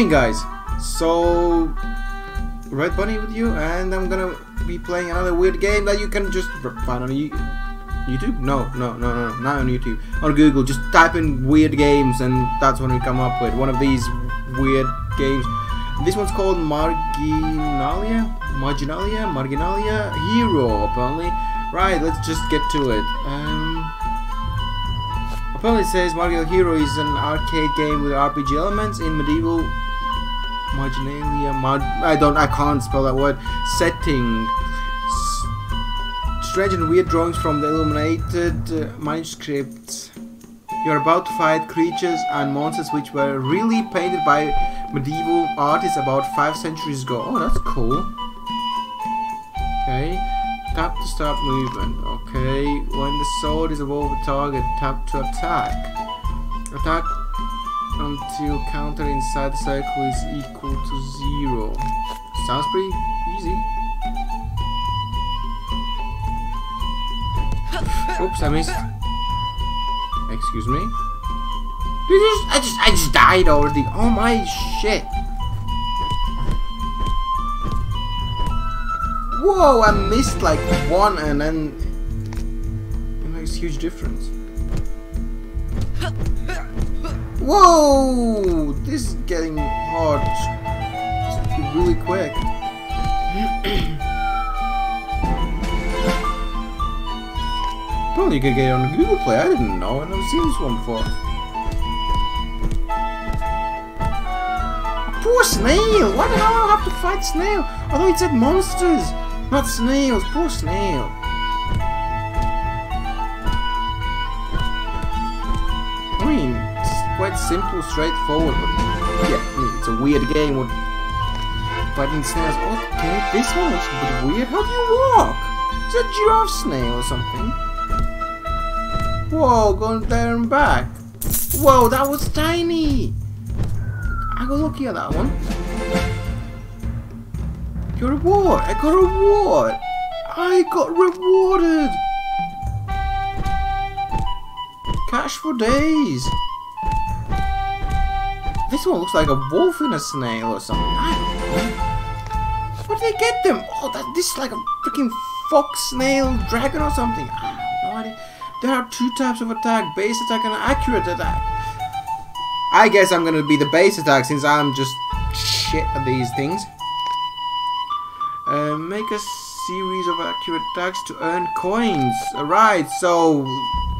evening, guys. So Red Bunny with you, and I'm gonna be playing another weird game that you can just find on YouTube? No, not on YouTube. On Google, just type in weird games, and that's when we come up with one of these weird games. This one's called Marginalia Hero, apparently. Right, let's just get to it. Apparently it says Marginalia Hero is an arcade game with RPG elements in medieval Marginalia, I can't spell that word, setting. Strange and weird drawings from the illuminated manuscripts. You're about to fight creatures and monsters which were really painted by medieval artists about 5 centuries ago. Oh, that's cool. Okay, tap to start movement. Okay, when the sword is above the target, tap to attack. Attack until counter inside the circle is equal to 0. Sounds pretty easy. Oops, I missed. Excuse me. I just died already. Oh my shit. Whoa, I missed like one and then it makes a huge difference. Whoa, this is getting hard. It's really quick. Probably you could get it on Google Play. I didn't know. I've never seen this one before. Poor snail! Why the hell do I have to fight snail? Although it said monsters, not snails. Poor snail. I mean, it's quite simple, straightforward. But yeah, it's a weird game with fighting snails. Okay, this one looks a bit weird. How do you walk? Is that a giraffe snail or something? Whoa, going there and back. Whoa, that was tiny. I got lucky at that one. Your reward. I got a reward. I got rewarded. Cash for days. This one looks like a wolf in a snail or something. I don't know. Where did they get them? Oh, this is like a freaking fox, snail, dragon or something. I have no idea. There are 2 types of attack, base attack and accurate attack. I guess I'm gonna be the base attack since I'm just shit at these things. Make a series of accurate attacks to earn coins. Alright, so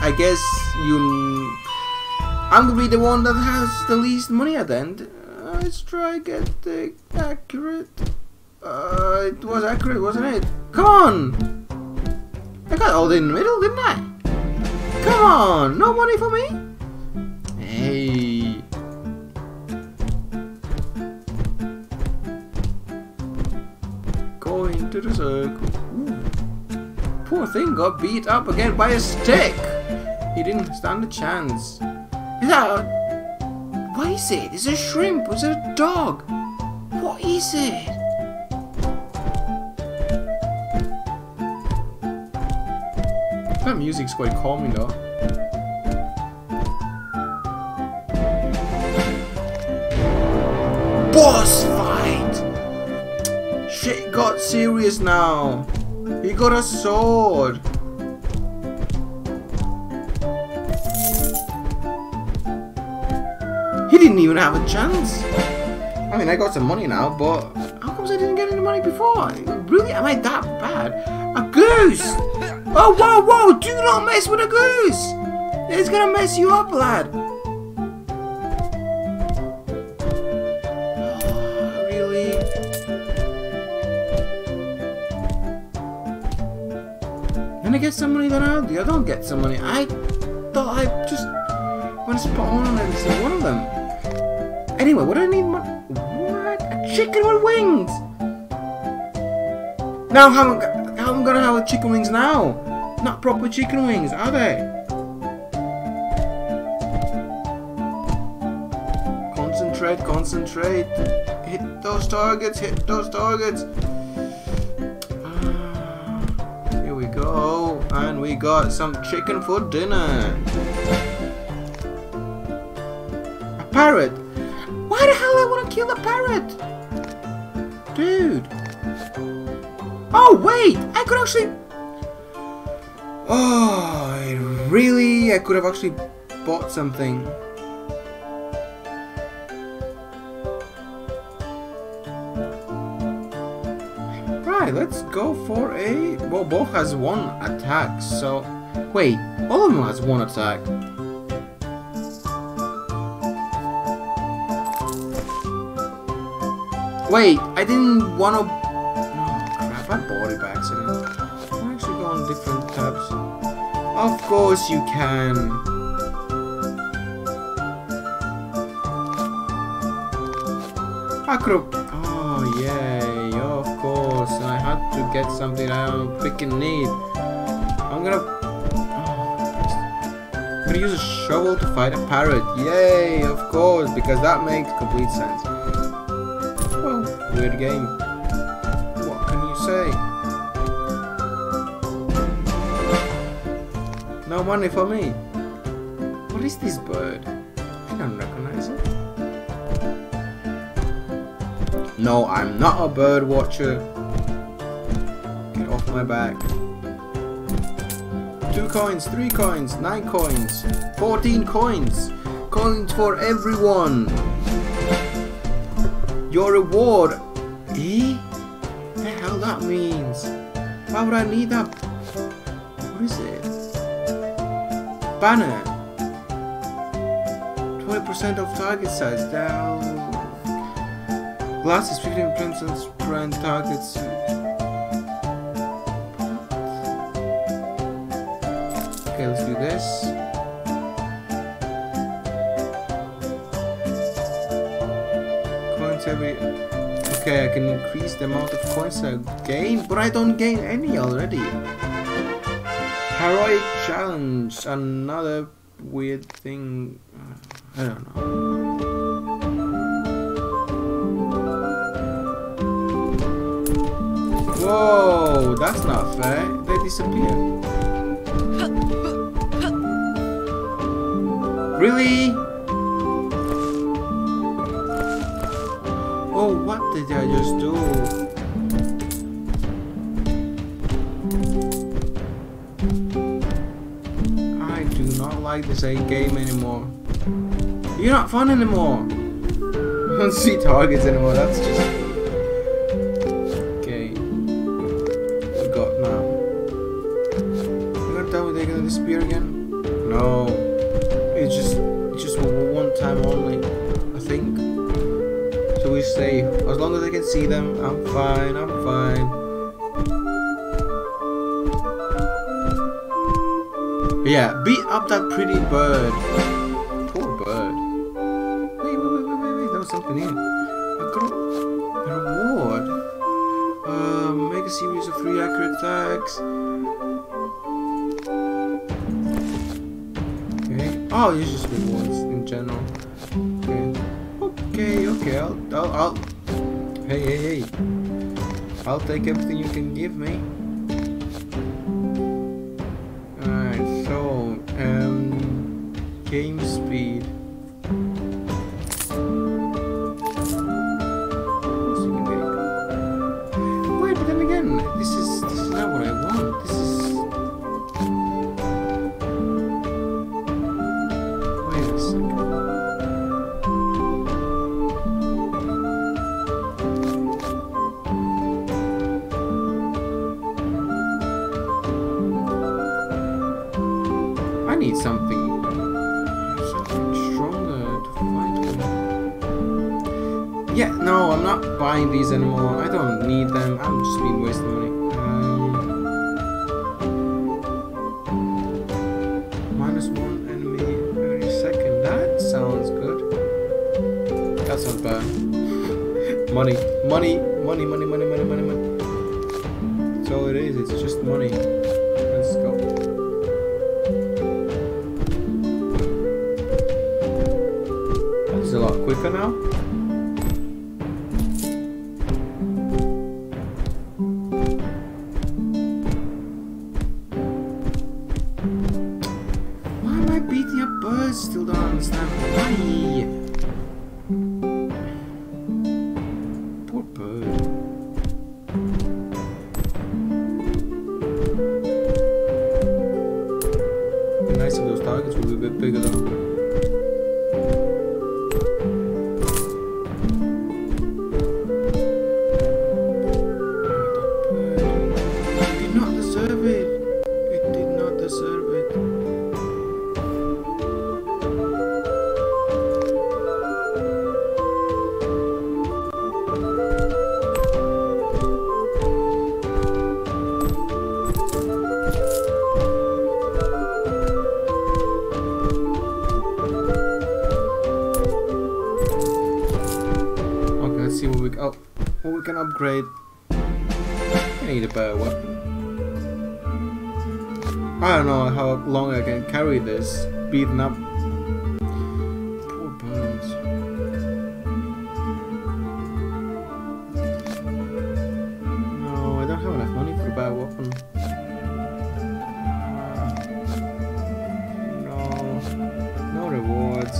I guess I'm gonna be the one that has the least money at the end. Let's try get the accurate. It was accurate, wasn't it? Come on! I got all in the middle, didn't I? Come on! No money for me? Hey! Going to the circle. Ooh. Poor thing got beat up again by a stick! He didn't stand a chance. Is that a... What is it? Is it a shrimp? Is it a dog? What is it? That music's quite calming though. Boss fight! Shit got serious now. He got a sword. He didn't even have a chance. I mean, I got some money now, but how come I didn't get any money before? Really, am I that bad? A goose! Oh, whoa, whoa, do not mess with a goose! It's gonna mess you up, lad! Oh, really? Can I get some money then? I don't get some money. I thought I just went spawn on every single one of them. Anyway, what do I need money? What? A chicken with wings! Now I'm gonna have chicken wings now. Not proper chicken wings, are they? Concentrate, concentrate. Hit those targets, hit those targets. Here we go. And we got some chicken for dinner. A parrot. Why the hell I wanna kill a parrot! Dude! Oh wait! I could actually... Oh, really? I could have actually bought something. Right, let's go for a... Well, both has one attack, so... Wait, all of them has one attack. Wait, I didn't want to... Oh, crap, I bought it by accident. Can I actually go on different tabs? Of course you can. I could've... Oh, yay, of course. I had to get something I don't freaking need. I'm gonna... Oh, I'm gonna use a shovel to fight a parrot. Yay, of course, because that makes complete sense. Weird game. What can you say? No money for me. What is this bird? I don't recognize it. No, I'm not a bird watcher. Get off my back. 2 coins, 3 coins, 9 coins, 14 coins. Coins for everyone. Your reward. Eh? What the hell that means? Why would I need that? What is it? Banner. 20% of target size down. Glasses 15% brand targets. Okay, let's do this. Okay, I can increase the amount of coins I gain, but I don't gain any already. Heroic challenge, another weird thing. I don't know. Whoa, that's not fair. They disappear. Really? Oh, what did I just do? I do not like this game anymore. You're not fun anymore. I don't see targets anymore, that's just... Okay. What got now? You're gonna tell me they're gonna disappear again? No. It's just one time only, I think. We stay as long as I can see them. I'm fine. I'm fine. Yeah, beat up that pretty bird. Poor bird. Wait. There was something in. I got a reward. Make a series of 3 accurate attacks. Okay. Oh, it's just rewards in general. Okay, hey, I'll take everything you can give me. Alright, so, game speed. Wait, but then again, this is not what I want, this is... Wait a second. Something stronger to fight with. Yeah, no, I'm not buying these anymore. I don't need them. I'm just being wasting money. -1 enemy every second. That sounds good. That sounds bad. Money. That's all it is. It's just money. Let's go. A lot quicker now. Why am I beating up birds? Still don't understand why. bigger. Can upgrade. I need a better weapon. I don't know how long I can carry this beaten up. Poor bones. No, I don't have enough money for a better weapon. No rewards.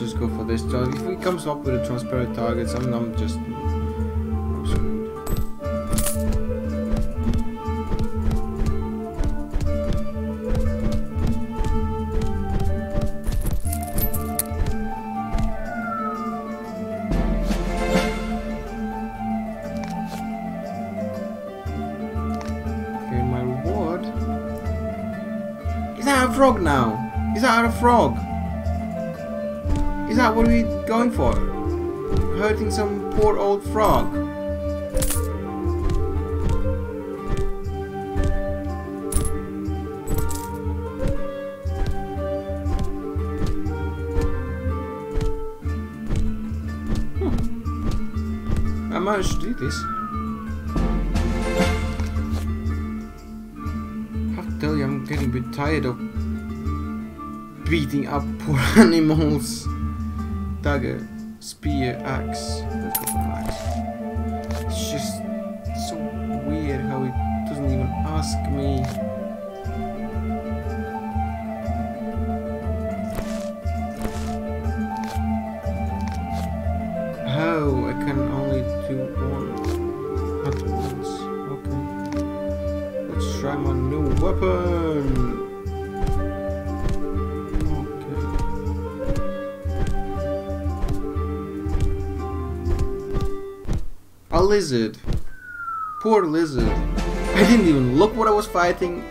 Just go for this. If he comes up with a transparent targets, I'm just screwed. Okay, my reward. Is that a frog now? Is that a frog? Is that what we're going for? Hurting some poor old frog. I managed to do this. I have to tell you, I'm getting a bit tired of beating up poor animals. Dagger, spear, axe. Let's go for an axe. It's just so weird how it doesn't even ask me. Oh, I can only do one at once. Okay. Let's try my new weapon. A lizard. Poor lizard. I didn't even look what I was fighting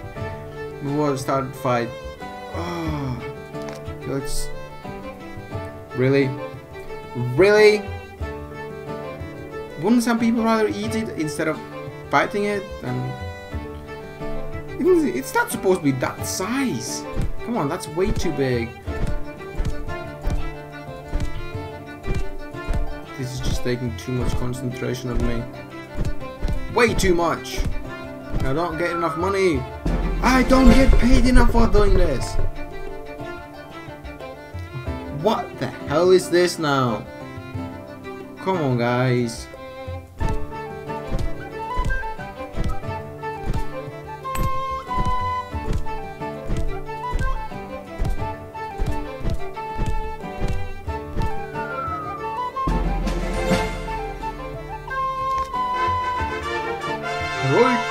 before I started the fight. Oh, let's... Really? Really? Wouldn't some people rather eat it instead of fighting it? And it's not supposed to be that size. Come on, that's way too big. This is just taking too much concentration of me. Way too much! I don't get enough money! I don't get paid enough for doing this! What the hell is this now? Come on, guys!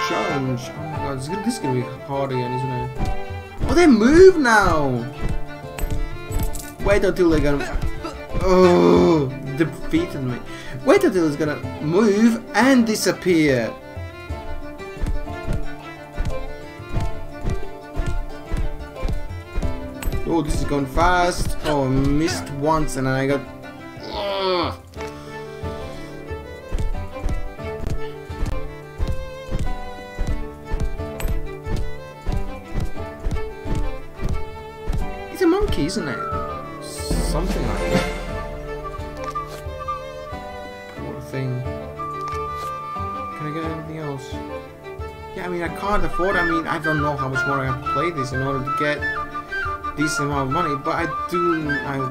Challenge. Oh my god, this is gonna be hard again, isn't it? Oh, they move now! Wait until they're gonna... Oh, defeated me. Wait until it's gonna move and disappear! Oh, this is going fast. Oh, I missed once and I got... Ugh. Monkey, isn't it? Something like that. Poor thing. Can I get anything else? Yeah, I mean, I can't afford. I mean, I don't know how much more I have to play this in order to get decent amount of money. But I do. I'm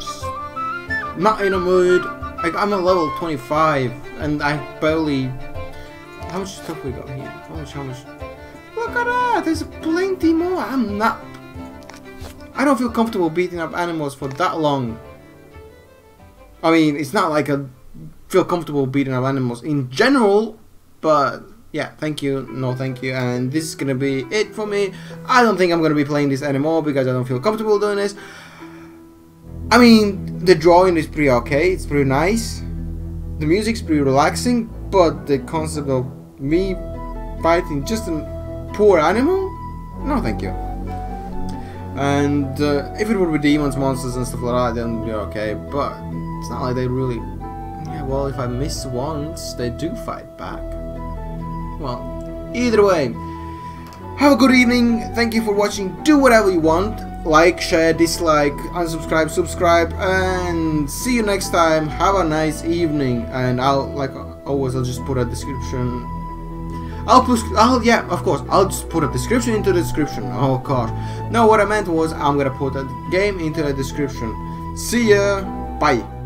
just not in a mood. Like, I'm at level 25, and I barely. How much stuff we got here? How much? Look at that! There's plenty more. I don't feel comfortable beating up animals for that long. I mean, it's not like I feel comfortable beating up animals in general, but yeah, thank you, no thank you. And this is gonna be it for me. I don't think I'm gonna be playing this anymore because I don't feel comfortable doing this. I mean, the drawing is pretty okay, it's pretty nice, the music's pretty relaxing, but the concept of me fighting just a poor animal? No thank you. And if it would be demons, monsters and stuff like that, then you're okay, but it's not like they really... Yeah, well, if I miss once, they do fight back. Well, either way, have a good evening, thank you for watching, do whatever you want, like, share, dislike, unsubscribe, subscribe, and see you next time. Have a nice evening, and I'll, like always, I'll just put a description. I'll just put a description into the description. Oh gosh, no, what I meant was I'm gonna put a game into the description. See ya, bye.